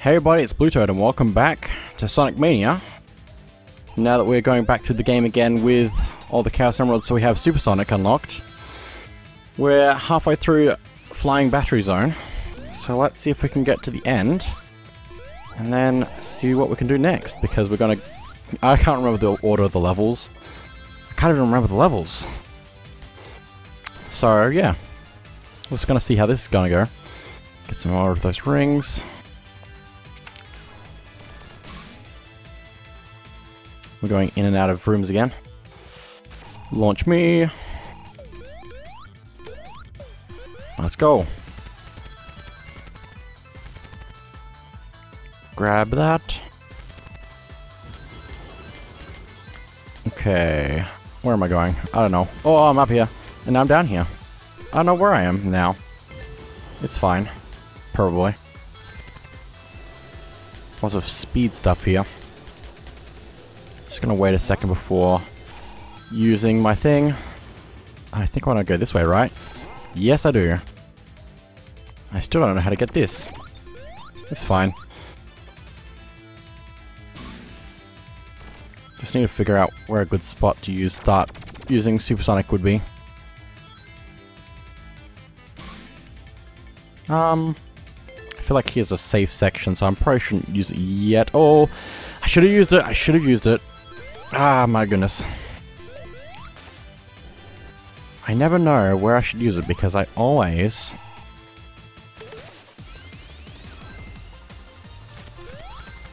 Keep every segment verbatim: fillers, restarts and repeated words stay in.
Hey everybody, it's Blue Toad and welcome back to Sonic Mania. Now that we're going back through the game again with all the Chaos Emeralds, so we have Super Sonic unlocked. We're halfway through Flying Battery Zone, so let's see if we can get to the end, and then see what we can do next, because we're gonna... I can't remember the order of the levels. I can't even remember the levels. So, yeah. We're just gonna see how this is gonna go. Get some more of those rings. We're going in and out of rooms again. Launch me. Let's go. Grab that. Okay. Where am I going? I don't know. Oh, I'm up here. And I'm down here. I don't know where I am now. It's fine. Probably. Lots of speed stuff here. Just gonna wait a second before using my thing. I think I want to go this way, right? Yes, I do. I still don't know how to get this. It's fine. Just need to figure out where a good spot to use. Start using Super Sonic would be. Um, I feel like here's a safe section, so I probably shouldn't use it yet. Oh, I should have used it. I should have used it. Ah, my goodness. I never know where I should use it because I always...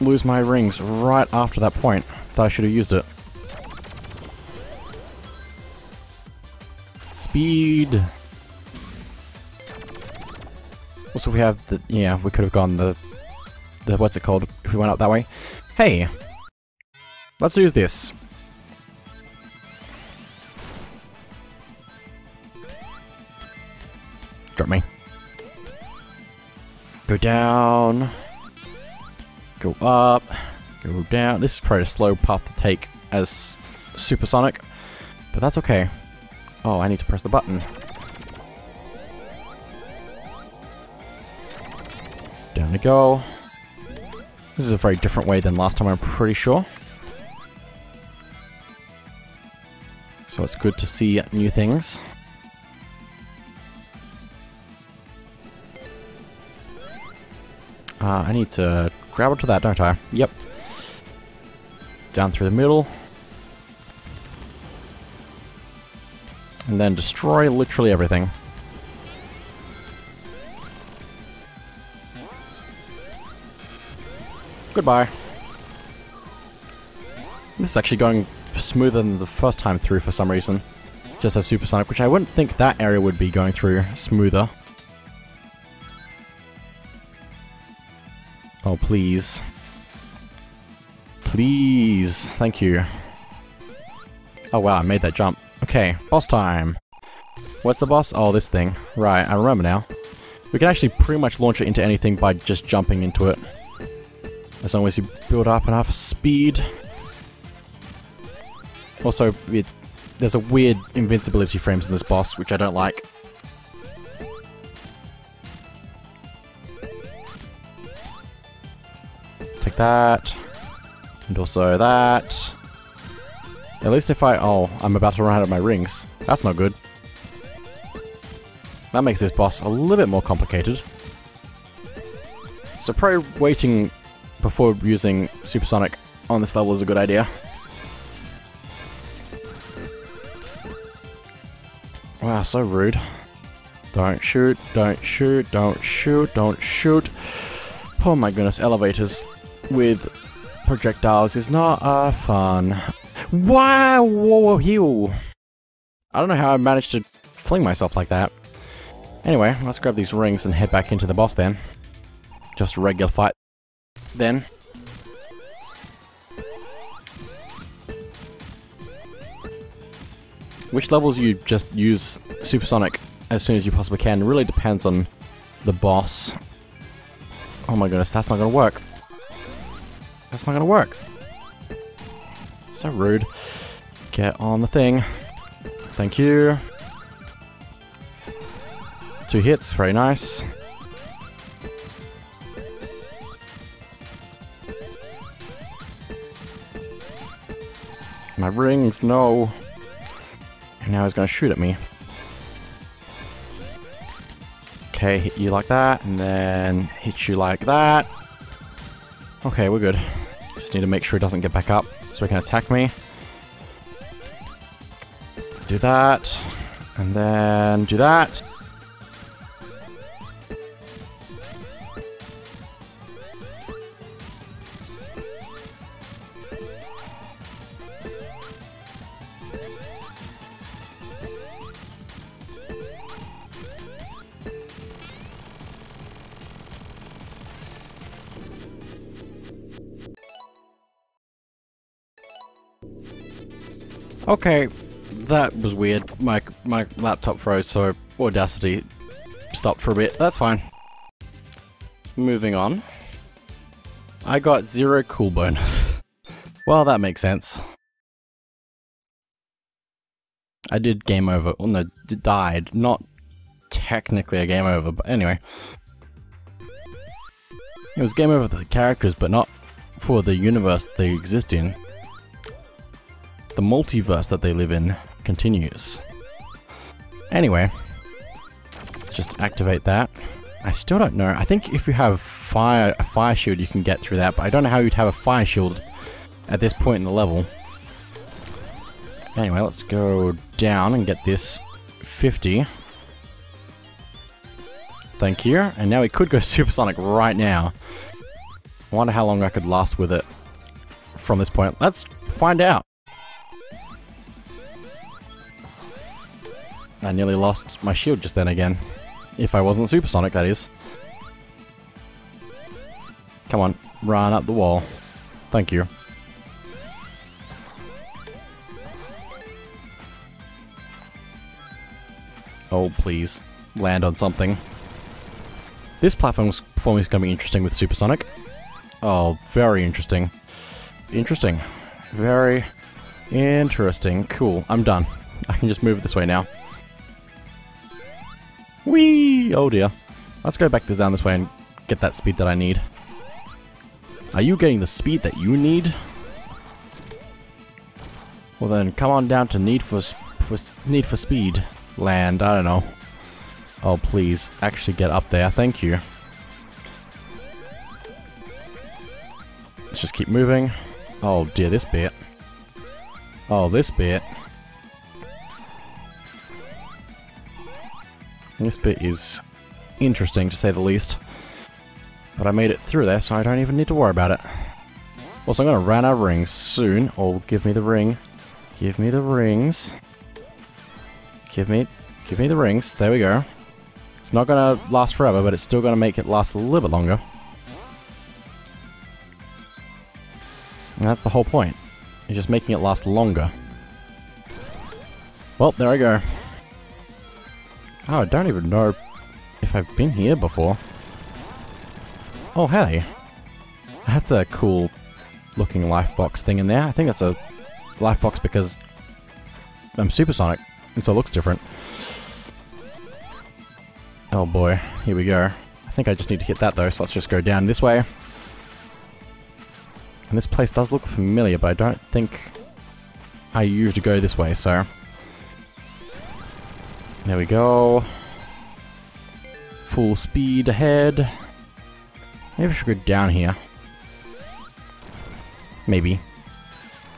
lose my rings right after that point that I should have used it. Speed! Also we have the... yeah, we could have gone the... the what's it called if we went up that way. Hey! Let's use this. Drop me. Go down. Go up. Go down. This is probably a slow path to take as Super Sonic, but that's okay. Oh, I need to press the button. Down we go. This is a very different way than last time, I'm pretty sure. So it's good to see new things. Uh, I need to grab onto that, don't I? Yep. Down through the middle. And then destroy literally everything. Goodbye. This is actually going smoother than the first time through for some reason. Just as Super Sonic, which I wouldn't think that area would be going through smoother. Oh, please. Please. Thank you. Oh, wow, I made that jump. Okay, boss time. What's the boss? Oh, this thing. Right, I remember now. We can actually pretty much launch it into anything by just jumping into it. As long as you build up enough speed. Also, it, there's a weird invincibility frames in this boss, which I don't like. Take that. And also that. At least if I... oh, I'm about to run out of my rings. That's not good. That makes this boss a little bit more complicated. So probably waiting before using Super Sonic on this level is a good idea. Wow, so rude. Don't shoot, don't shoot, don't shoot, don't shoot. Oh my goodness, elevators with projectiles is not uh, fun. Wow, whoa, whoa, heel. I don't know how I managed to fling myself like that. Anyway, let's grab these rings and head back into the boss then. Just a regular fight then. Which levels you just use Super Sonic as soon as you possibly can really depends on the boss. Oh my goodness, that's not gonna work. That's not gonna work. So rude. Get on the thing. Thank you. Two hits, very nice. My rings, no. And now he's gonna shoot at me. Okay, hit you like that, and then hit you like that. Okay, we're good. Just need to make sure he doesn't get back up so he can attack me. Do that, and then do that. Okay, that was weird. My my laptop froze, so Audacity stopped for a bit. That's fine. Moving on. I got zero cool bonus. Well, that makes sense. I did game over. Oh no, died. Not technically a game over, but anyway. It was game over for the characters, but not for the universe they exist in. The multiverse that they live in continues. Anyway, let's just activate that. I still don't know. I think if you have fire, a fire shield, you can get through that, but I don't know how you'd have a fire shield at this point in the level. Anyway, let's go down and get this fifty. Thank you. And now we could go supersonic right now. I wonder how long I could last with it from this point. Let's find out. I nearly lost my shield just then again. If I wasn't supersonic, that is. Come on, run up the wall. Thank you. Oh, please. Land on something. This platform is going to be interesting with supersonic. Oh, very interesting. Interesting. Very interesting. Cool. I'm done. I can just move it this way now. Whee! Oh dear. Let's go back this down this way and get that speed that I need. Are you getting the speed that you need? Well then, come on down to Need for, for Need for Speed Land. I don't know. Oh please, actually get up there. Thank you. Let's just keep moving. Oh dear, this bit. Oh, this bit. This bit is interesting, to say the least. But I made it through there, so I don't even need to worry about it. Also, I'm going to run out of rings soon. Oh, give me the ring. Give me the rings. Give me... Give me the rings. There we go. It's not going to last forever, but it's still going to make it last a little bit longer. And that's the whole point. You're just making it last longer. Well, there I go. Oh, I don't even know if I've been here before. Oh, hey. That's a cool looking life box thing in there. I think that's a life box because I'm supersonic, and so it looks different. Oh boy, here we go. I think I just need to hit that though, so let's just go down this way. And this place does look familiar, but I don't think I usually go this way, so... There we go. Full speed ahead. Maybe I should go down here. Maybe.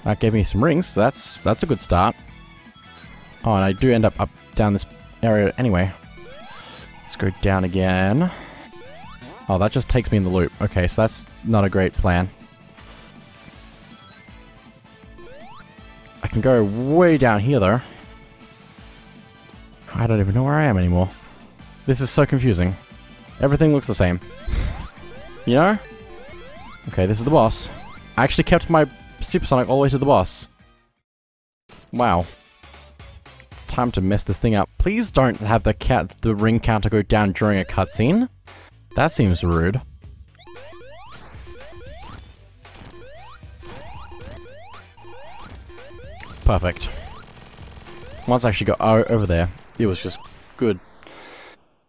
That gave me some rings, so that's that's a good start. Oh, and I do end up up down this area anyway. Let's go down again. Oh, that just takes me in the loop. Okay, so that's not a great plan. I can go way down here though. I don't even know where I am anymore. This is so confusing. Everything looks the same. You know? Okay, this is the boss. I actually kept my supersonic all the way to the boss. Wow. It's time to mess this thing up. Please don't have the cat the ring counter go down during a cutscene. That seems rude. Perfect. Once I actually got over there, it was just good.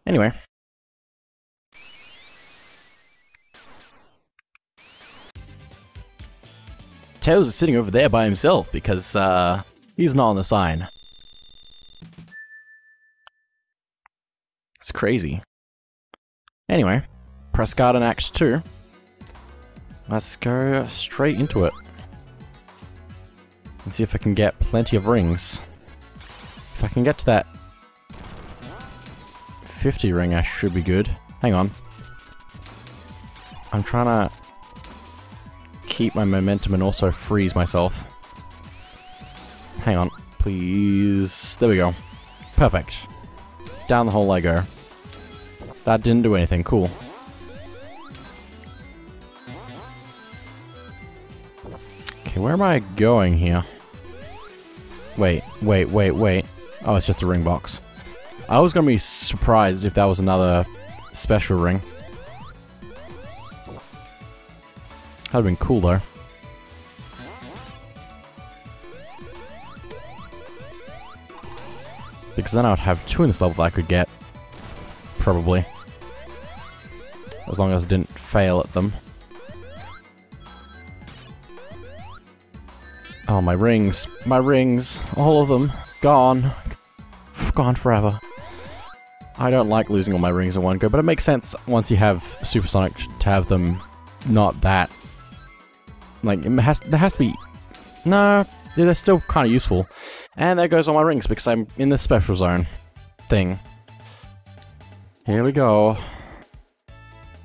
Anyway. Tails is sitting over there by himself because uh, he's not on the sign. It's crazy. Anyway, Press Garden Act two. Let's go straight into it. Let's see if I can get plenty of rings. If I can get to that fifty ring, I should be good. Hang on. I'm trying to keep my momentum and also freeze myself. Hang on, please. There we go. Perfect. Down the hole I go. That didn't do anything. Cool. Okay, where am I going here? Wait, wait, wait, wait. Oh, it's just a ring box. I was gonna be surprised if that was another special ring. That'd been cool though. Because then I would have two in this level that I could get. Probably. As long as I didn't fail at them. Oh, my rings. My rings. All of them. Gone. Gone forever. I don't like losing all my rings in one go, but it makes sense once you have Super Sonic to have them not that. Like, it has, there has to be... No, they're still kind of useful. And there goes all my rings, because I'm in this special zone thing. Here we go.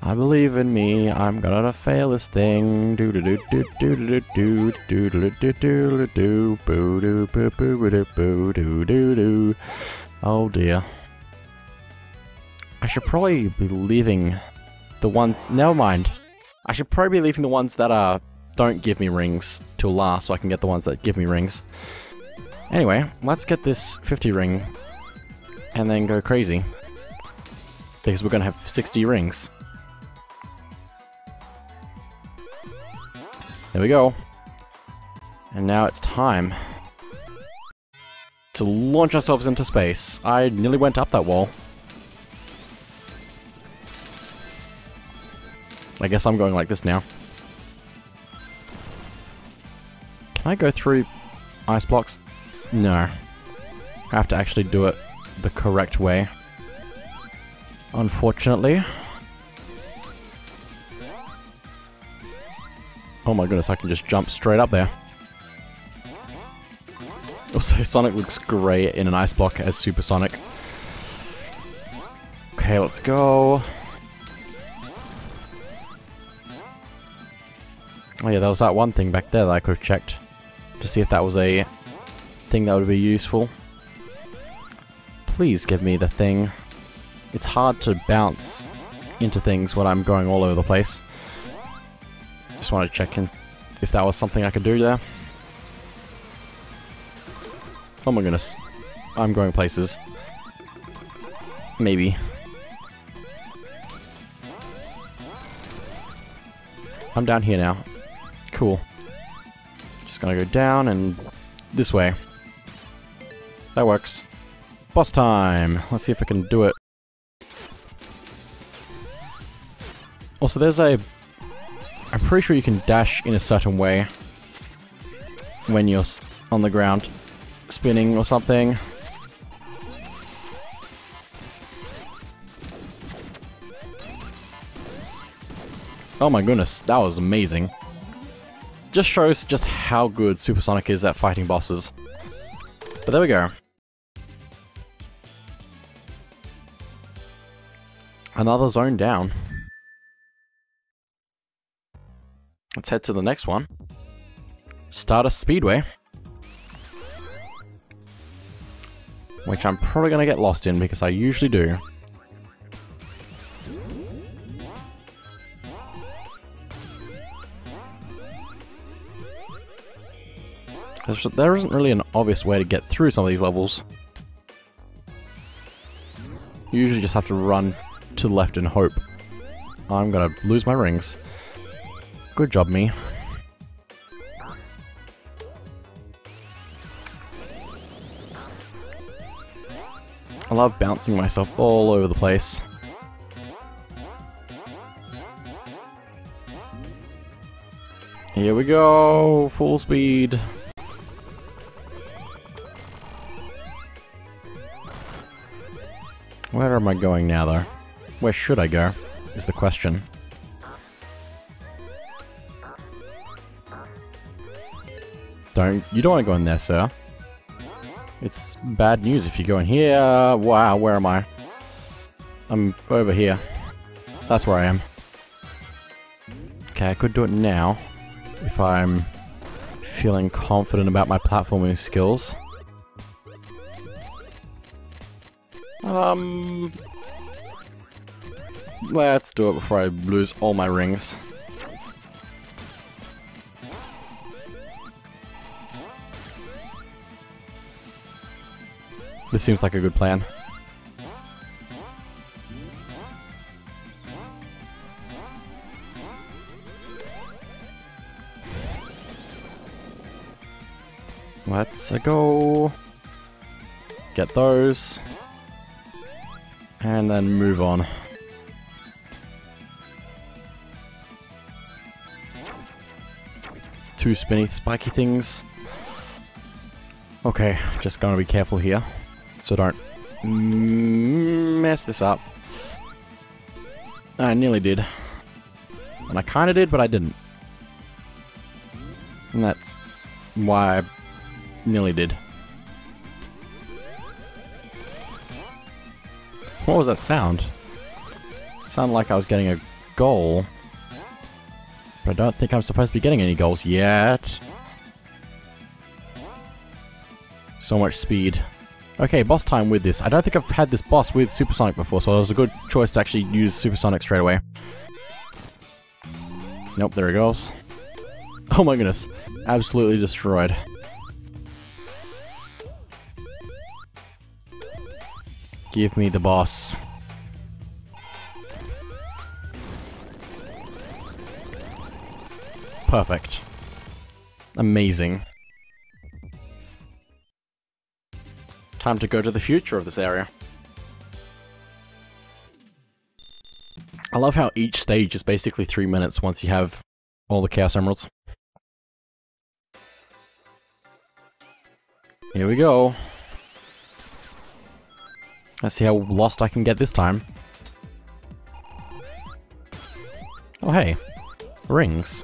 I believe in me, I'm gonna fail this thing. Do do do do do do do do do do do do do boo do boo boo do boo do do do. Oh dear. I should probably be leaving the ones... Never mind. I should probably be leaving the ones that are... don't give me rings till last, so I can get the ones that give me rings. Anyway, let's get this fifty ring and then go crazy. Because we're gonna have sixty rings. There we go. And now it's time to launch ourselves into space. I nearly went up that wall. I guess I'm going like this now. Can I go through ice blocks? No. I have to actually do it the correct way. Unfortunately. Oh my goodness, I can just jump straight up there. Also, Sonic looks great in an ice block as Super Sonic. Okay, let's go. Oh yeah, there was that one thing back there that I could have checked. To see if that was a thing that would be useful. Please give me the thing. It's hard to bounce into things when I'm going all over the place. Just want to check in if that was something I could do there. Oh my goodness. I'm going places. Maybe. I'm down here now. Cool. Just gonna go down and this way. That works. Boss time! Let's see if I can do it. Also, there's a... I'm pretty sure you can dash in a certain way when you're on the ground spinning or something. Oh my goodness, that was amazing. Just shows just how good Super Sonic is at fighting bosses. But there we go. Another zone down. Let's head to the next one. Stardust Speedway. Which I'm probably gonna get lost in because I usually do. There isn't really an obvious way to get through some of these levels. You usually just have to run to the left and hope. I'm gonna lose my rings. Good job, me. I love bouncing myself all over the place. Here we go, full speed. Where am I going now, though? Where should I go, is the question. Don't, you don't want to go in there, sir. It's bad news if you go in here. Wow, where am I? I'm over here. That's where I am. Okay, I could do it now, if I'm feeling confident about my platforming skills. Um... Let's do it before I lose all my rings. This seems like a good plan. Let's go get those and then move on. Two spinny spiky things. Okay, just gonna be careful here. So don't mess this up. I nearly did. And I kinda did, but I didn't. And that's why I nearly did. What was that sound? It sounded like I was getting a goal. But I don't think I'm supposed to be getting any goals yet. So much speed. Okay, boss time with this. I don't think I've had this boss with Super Sonic before, so it was a good choice to actually use Super Sonic straight away. Nope, there it goes. Oh my goodness. Absolutely destroyed. Give me the boss. Perfect. Amazing. Time to go to the future of this area. I love how each stage is basically three minutes once you have all the Chaos Emeralds. Here we go. Let's see how lost I can get this time. Oh hey, rings.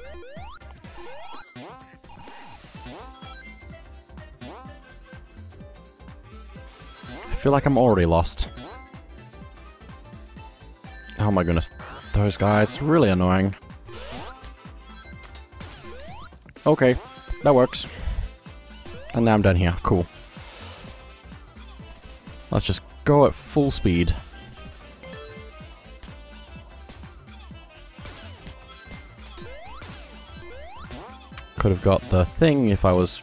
I feel like I'm already lost. Oh my goodness, those guys, really annoying. Okay, that works. And now I'm done here, cool. Let's just go at full speed. Could have got the thing if I was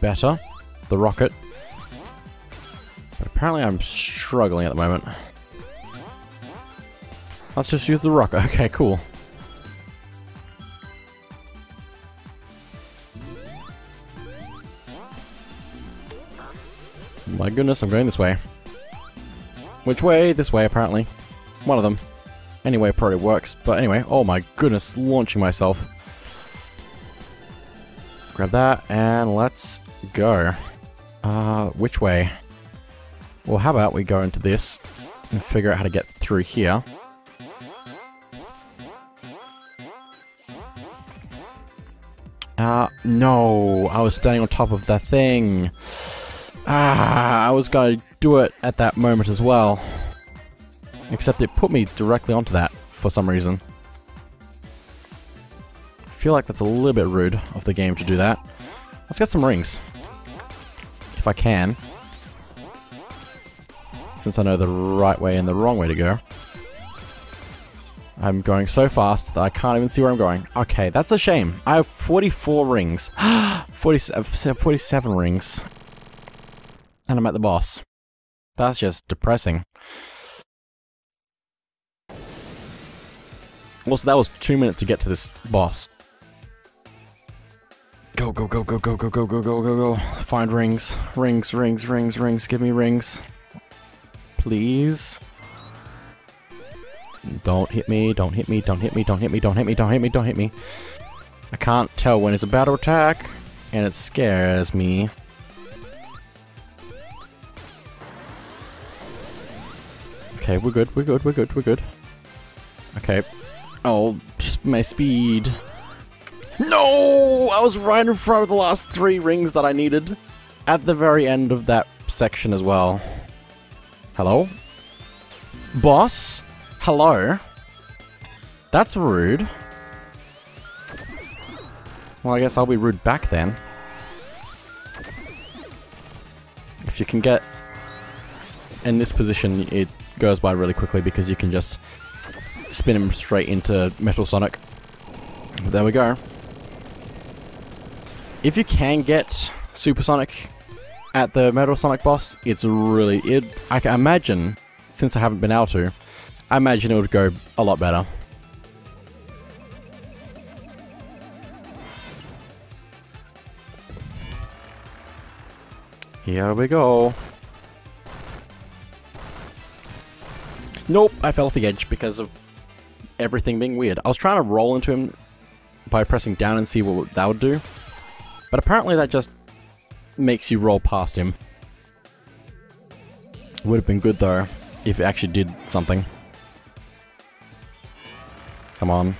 better, the rocket. Apparently I'm struggling at the moment. Let's just use the rocket. Okay, cool. My goodness, I'm going this way. Which way? This way, apparently. One of them. Anyway, probably works. But anyway, oh my goodness, launching myself. Grab that, and let's go. Uh, which way? Well, how about we go into this and figure out how to get through here. Ah, uh, no! I was standing on top of that thing! Ah, I was gonna do it at that moment as well. Except it put me directly onto that for some reason. I feel like that's a little bit rude of the game to do that. Let's get some rings. If I can. Since I know the right way and the wrong way to go. I'm going so fast that I can't even see where I'm going. Okay, that's a shame. I have forty-four rings. forty-seven rings. And I'm at the boss. That's just depressing. Also, that was two minutes to get to this boss. Go, go, go, go, go, go, go, go, go, go, go. Find rings. Rings, rings, rings, rings. Give me rings. Please. Don't hit me, don't hit me, don't hit me, don't hit me, don't hit me, don't hit me, don't hit me. I can't tell when it's about to attack, and it scares me. Okay, we're good, we're good, we're good, we're good. Okay. Oh, just my speed. No! I was right in front of the last three rings that I needed. At the very end of that section as well. Hello? Boss? Hello? That's rude. Well, I guess I'll be rude back then. If you can get in this position, it goes by really quickly because you can just spin him straight into Metal Sonic. There we go. If you can get Super Sonic at the Metal Sonic boss, it's really... It, I can imagine, since I haven't been able to, I imagine it would go a lot better. Here we go. Nope, I fell off the edge because of everything being weird. I was trying to roll into him by pressing down and see what that would do, but apparently that just makes you roll past him. Would have been good though if it actually did something. Come on.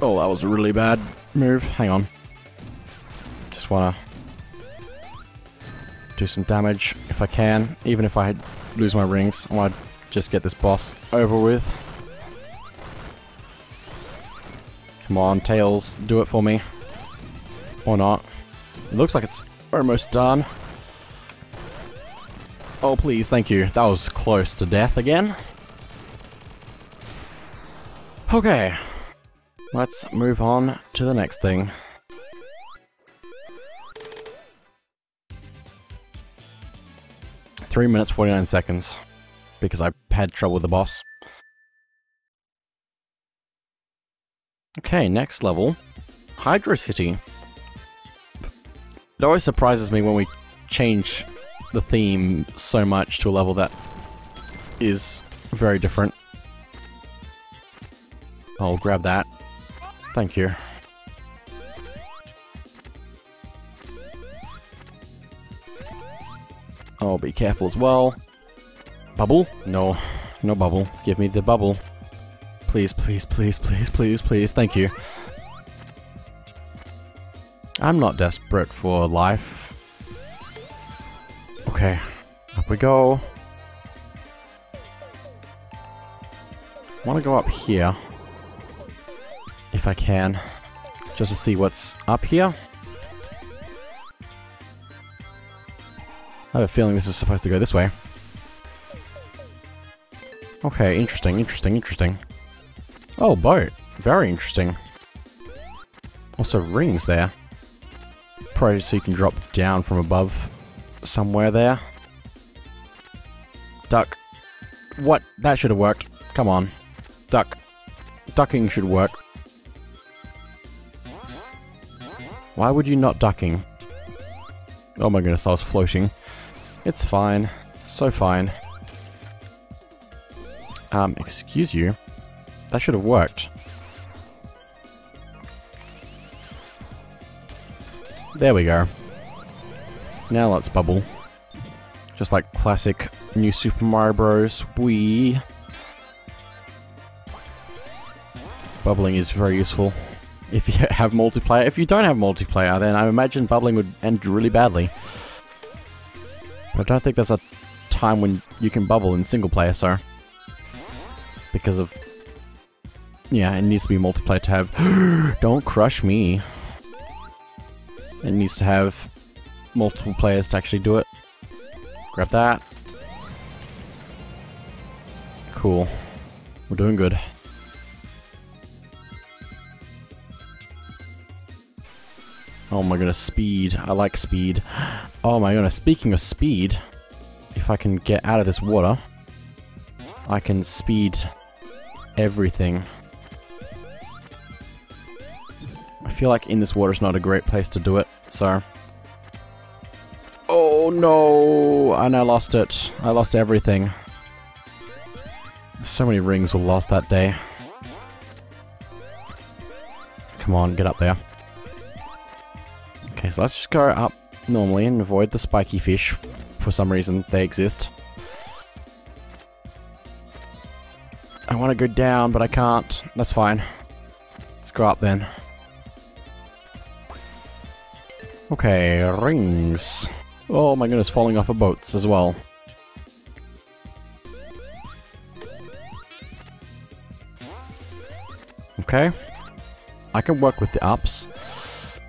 Oh, that was a really bad move. Hang on. Just wanna do some damage if I can. Even if I lose my rings, I wanna just get this boss over with. Come on, Tails, do it for me. Or not. It looks like it's almost done. Oh, please, thank you. That was close to death again. Okay. Let's move on to the next thing. three minutes forty-nine seconds. Because I had trouble with the boss. Okay, next level. Hydro City. It always surprises me when we change the theme so much to a level that is very different. I'll grab that. Thank you. Oh, be careful as well. Bubble? No. No bubble. Give me the bubble. Please, please, please, please, please, please. Thank you. I'm not desperate for life. Okay. Up we go. I want to go up here. If I can, just to see what's up here. I have a feeling this is supposed to go this way. Okay, interesting, interesting, interesting. Oh, boat. Very interesting. Also rings there. Probably so you can drop down from above somewhere there. Duck. What? That should have worked. Come on. Duck. Ducking should work. Why would you not ducking? Oh my goodness, I was floating. It's fine. So fine. Um, excuse you. That should have worked. There we go. Now let's bubble. Just like classic new Super Mario Bros. Wii. Bubbling is very useful. If you have multiplayer. If you don't have multiplayer, then I imagine bubbling would end really badly. But I don't think there's a time when you can bubble in single player, so... Because of... Yeah, it needs to be multiplayer to have... Don't crush me. It needs to have multiple players to actually do it. Grab that. Cool. We're doing good. Oh my goodness, speed. I like speed. Oh my goodness, speaking of speed, if I can get out of this water, I can speed everything. I feel like in this water is not a great place to do it, so... Oh no! And I lost it. I lost everything. So many rings were lost that day. Come on, get up there. Okay, so let's just go up normally and avoid the spiky fish. For some reason, they exist. I want to go down, but I can't. That's fine. Let's go up then. Okay, rings. Oh my goodness, falling off of boats as well. Okay. I can work with the ups.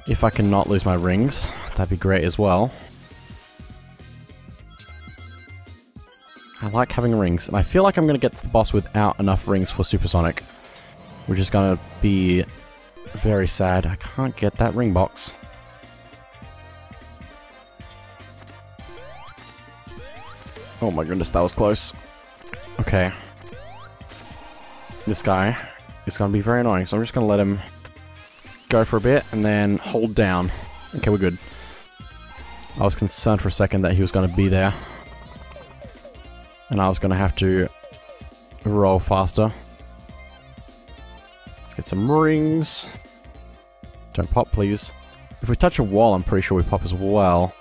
If I can not lose my rings, that'd be great as well. I like having rings, and I feel like I'm going to get to the boss without enough rings for Super Sonic, which is going to be very sad. I can't get that ring box. Oh my goodness, that was close. Okay. This guy is going to be very annoying, so I'm just going to let him go for a bit and then hold down. Okay, we're good. I was concerned for a second that he was going to be there, and I was going to have to roll faster. Let's get some rings. Don't pop, please. If we touch a wall, I'm pretty sure we pop as well.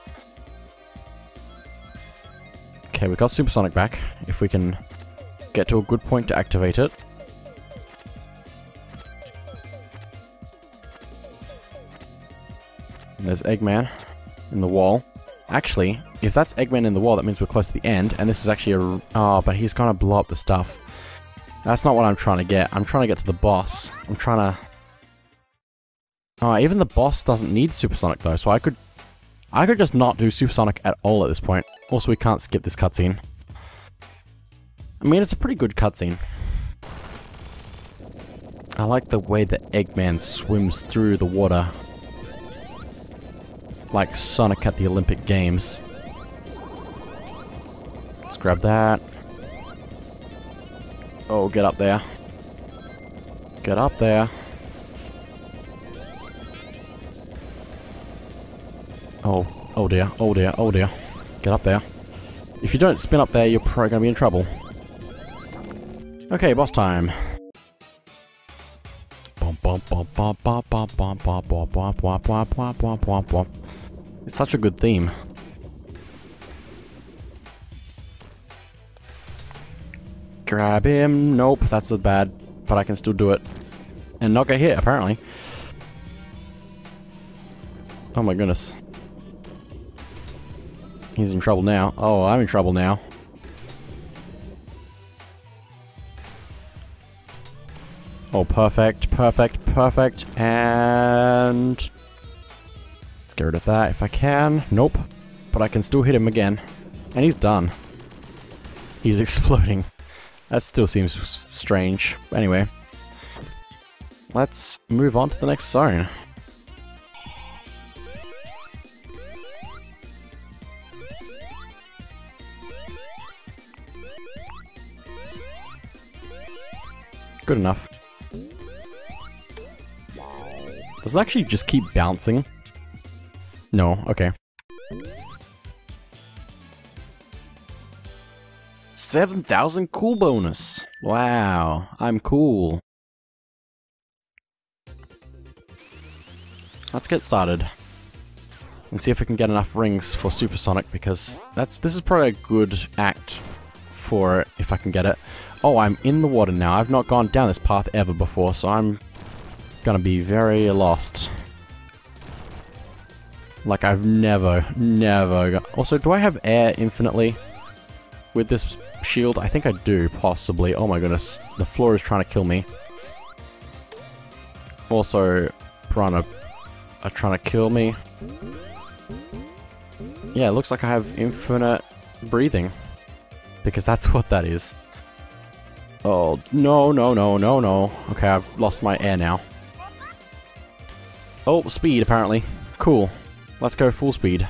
Okay, we got Super Sonic back. If we can get to a good point to activate it. There's Eggman in the wall. Actually, if that's Eggman in the wall, that means we're close to the end, and this is actually a... Oh, but he's gonna blow up the stuff. That's not what I'm trying to get. I'm trying to get to the boss. I'm trying to... Oh, even the boss doesn't need Super Sonic, though, so I could... I could just not do Super Sonic at all at this point. Also, we can't skip this cutscene. I mean, it's a pretty good cutscene. I like the way that Eggman swims through the water. Like Sonic at the Olympic Games. Let's grab that. Oh, get up there. Get up there. Oh, oh dear, oh dear, oh dear. Get up there. If you don't spin up there, you're probably gonna be in trouble. Okay, boss time. Bum bum bum bum bum bum bum bum bum bum bum bum bum bum bum. It's such a good theme. Grab him. Nope, that's a bad, but I can still do it. And not get hit, apparently. Oh my goodness. He's in trouble now. Oh, I'm in trouble now. Oh, perfect, perfect, perfect, and... Let's get rid of that if I can. Nope. But I can still hit him again. And he's done. He's exploding. That still seems strange. Anyway. Let's move on to the next zone. Good enough. Does it actually just keep bouncing? No, okay. seven thousand cool bonus! Wow, I'm cool. Let's get started. And see if we can get enough rings for Super Sonic, because that's this is probably a good act for it, if I can get it. Oh, I'm in the water now. I've not gone down this path ever before, so I'm gonna be very lost. Like, I've never, never... Got also, do I have air infinitely with this shield? I think I do, possibly. Oh my goodness. The floor is trying to kill me. Also, piranha are trying to kill me. Yeah, it looks like I have infinite breathing. Because that's what that is. Oh, no, no, no, no, no. Okay, I've lost my air now. Oh, speed, apparently. Cool. Let's go full speed.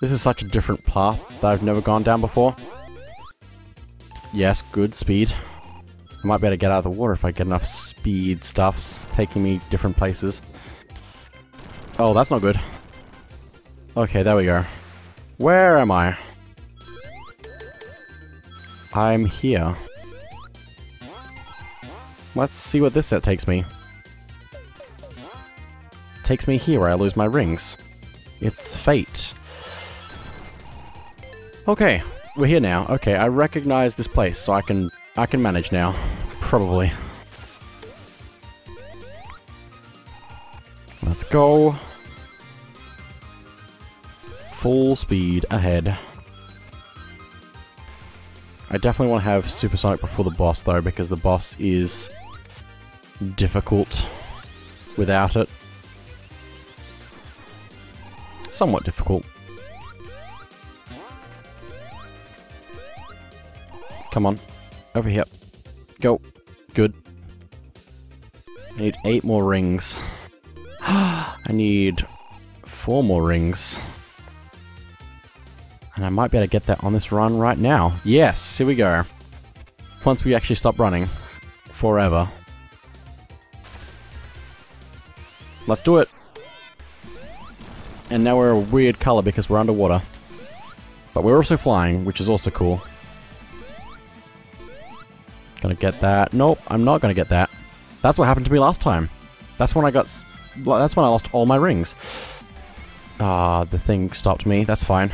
This is such a different path that I've never gone down before. Yes, good speed. I might be able to get out of the water if I get enough speed stuffs taking me different places. Oh, that's not good. Okay, there we go. Where am I? I'm here. Let's see what this set takes me. Takes me here where I lose my rings. It's fate. Okay, we're here now. Okay, I recognize this place, so I can I can manage now. Probably. Let's go. Full speed ahead. I definitely want to have Super Sonic before the boss though, because the boss is difficult without it. Somewhat difficult. Come on. Over here. Go. Good. I need eight more rings. I need four more rings. And I might be able to get that on this run right now. Yes, here we go. Once we actually stop running. Forever. Let's do it. And now we're a weird color because we're underwater. But we're also flying, which is also cool. Gonna get that. Nope, I'm not gonna get that. That's what happened to me last time. That's when I got... That's when I lost all my rings. Ah, uh, the thing stopped me. That's fine.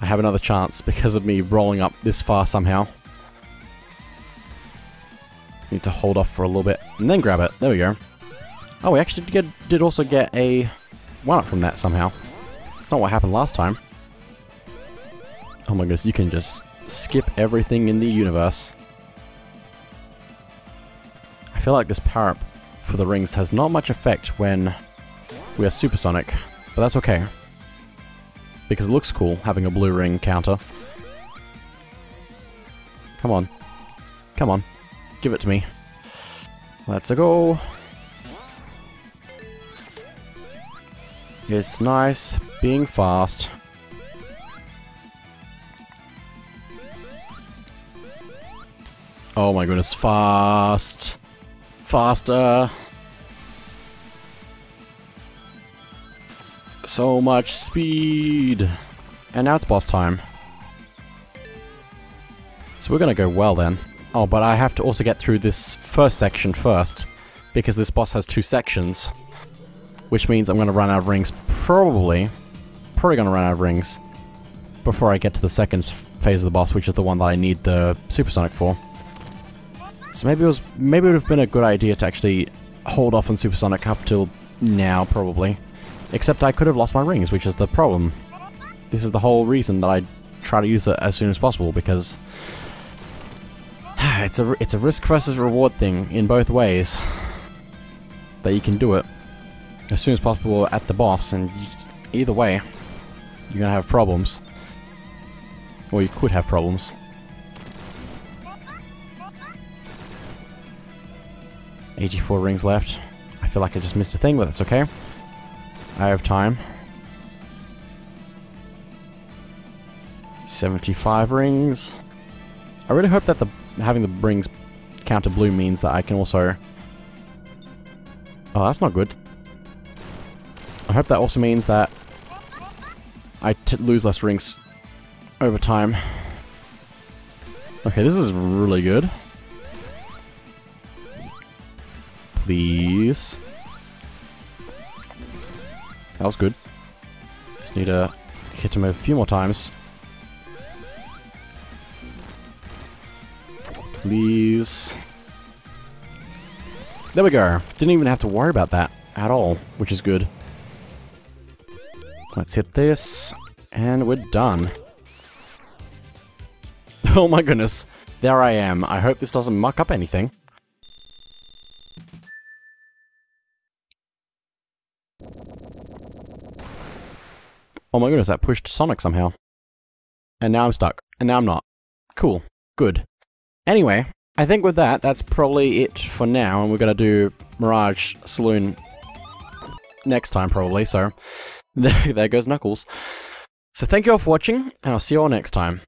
I have another chance because of me rolling up this far somehow. Need to hold off for a little bit and then grab it. There we go. Oh, we actually did, did also get a one-up from that somehow. That's not what happened last time. Oh my goodness, you can just... skip everything in the universe. I feel like this power-up for the rings has not much effect when we are supersonic, but that's okay. Because it looks cool, having a blue ring counter. Come on. Come on. Give it to me. Let's go. It's nice being fast. Oh my goodness, fast! Faster! So much speed! And now it's boss time. So we're gonna go well then. Oh, but I have to also get through this first section first, because this boss has two sections. Which means I'm gonna run out of rings, probably. Probably gonna run out of rings. Before I get to the second phase of the boss, which is the one that I need the Super Sonic for. So maybe it was maybe it would have been a good idea to actually hold off on Super Sonic up till now, probably. Except I could have lost my rings, which is the problem. This is the whole reason that I try to use it as soon as possible, because it's a it's a risk versus reward thing in both ways. That you can do it as soon as possible at the boss, and either way, you're gonna have problems, or you could have problems. eighty-four rings left. I feel like I just missed a thing, but that's okay. I have time. seventy-five rings. I really hope that the having the rings counter blue means that I can also... Oh, that's not good. I hope that also means that I t lose less rings over time. Okay, this is really good. Please. That was good. Just need to hit him a few more times. Please. There we go. Didn't even have to worry about that at all, which is good. Let's hit this. And we're done. Oh my goodness. There I am. I hope this doesn't muck up anything. Oh my goodness, that pushed Sonic somehow. And now I'm stuck. And now I'm not. Cool. Good. Anyway, I think with that, that's probably it for now, and we're gonna do Mirage Saloon next time probably, so there, there goes Knuckles. So thank you all for watching, and I'll see you all next time.